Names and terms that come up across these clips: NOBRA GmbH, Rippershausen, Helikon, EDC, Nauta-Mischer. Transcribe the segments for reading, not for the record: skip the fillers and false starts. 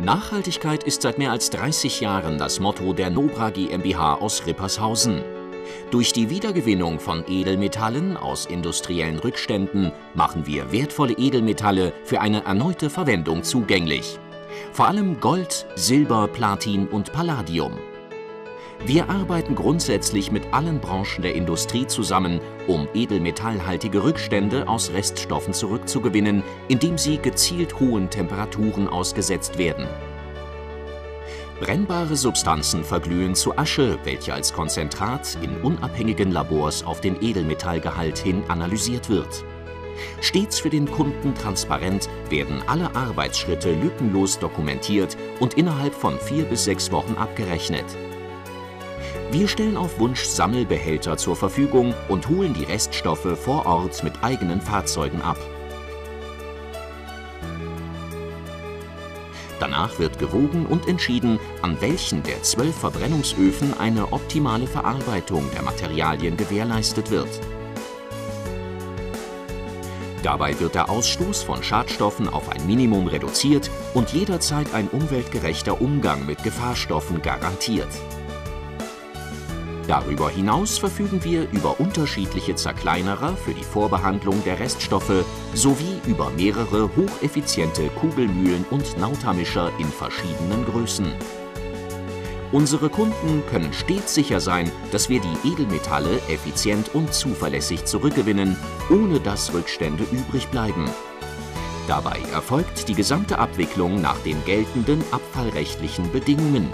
Nachhaltigkeit ist seit mehr als 30 Jahren das Motto der NOBRA GmbH aus Rippershausen. Durch die Wiedergewinnung von Edelmetallen aus industriellen Rückständen machen wir wertvolle Edelmetalle für eine erneute Verwendung zugänglich. Vor allem Gold, Silber, Platin und Palladium. Wir arbeiten grundsätzlich mit allen Branchen der Industrie zusammen, um edelmetallhaltige Rückstände aus Reststoffen zurückzugewinnen, indem sie gezielt hohen Temperaturen ausgesetzt werden. Brennbare Substanzen verglühen zu Asche, welche als Konzentrat in unabhängigen Labors auf den Edelmetallgehalt hin analysiert wird. Stets für den Kunden transparent werden alle Arbeitsschritte lückenlos dokumentiert und innerhalb von 4 bis 6 Wochen abgerechnet. Wir stellen auf Wunsch Sammelbehälter zur Verfügung und holen die Reststoffe vor Ort mit eigenen Fahrzeugen ab. Danach wird gewogen und entschieden, an welchen der 12 Verbrennungsöfen eine optimale Verarbeitung der Materialien gewährleistet wird. Dabei wird der Ausstoß von Schadstoffen auf ein Minimum reduziert und jederzeit ein umweltgerechter Umgang mit Gefahrstoffen garantiert. Darüber hinaus verfügen wir über unterschiedliche Zerkleinerer für die Vorbehandlung der Reststoffe sowie über mehrere hocheffiziente Kugelmühlen und Nauta-Mischer in verschiedenen Größen. Unsere Kunden können stets sicher sein, dass wir die Edelmetalle effizient und zuverlässig zurückgewinnen, ohne dass Rückstände übrig bleiben. Dabei erfolgt die gesamte Abwicklung nach den geltenden abfallrechtlichen Bedingungen.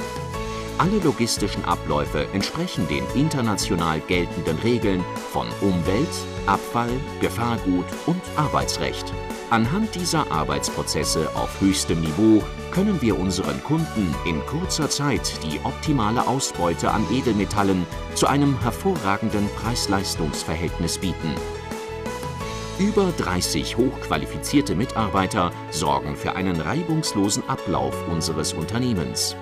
Alle logistischen Abläufe entsprechen den international geltenden Regeln von Umwelt, Abfall, Gefahrgut und Arbeitsrecht. Anhand dieser Arbeitsprozesse auf höchstem Niveau können wir unseren Kunden in kurzer Zeit die optimale Ausbeute an Edelmetallen zu einem hervorragenden Preis-Leistungs-Verhältnis bieten. Über 30 hochqualifizierte Mitarbeiter sorgen für einen reibungslosen Ablauf unseres Unternehmens.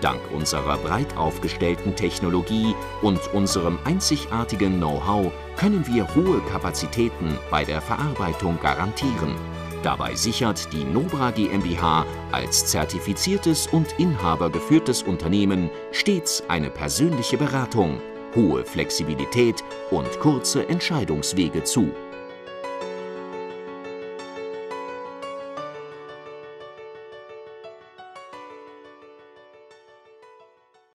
Dank unserer breit aufgestellten Technologie und unserem einzigartigen Know-how können wir hohe Kapazitäten bei der Verarbeitung garantieren. Dabei sichert die NOBRA GmbH als zertifiziertes und inhabergeführtes Unternehmen stets eine persönliche Beratung, hohe Flexibilität und kurze Entscheidungswege zu.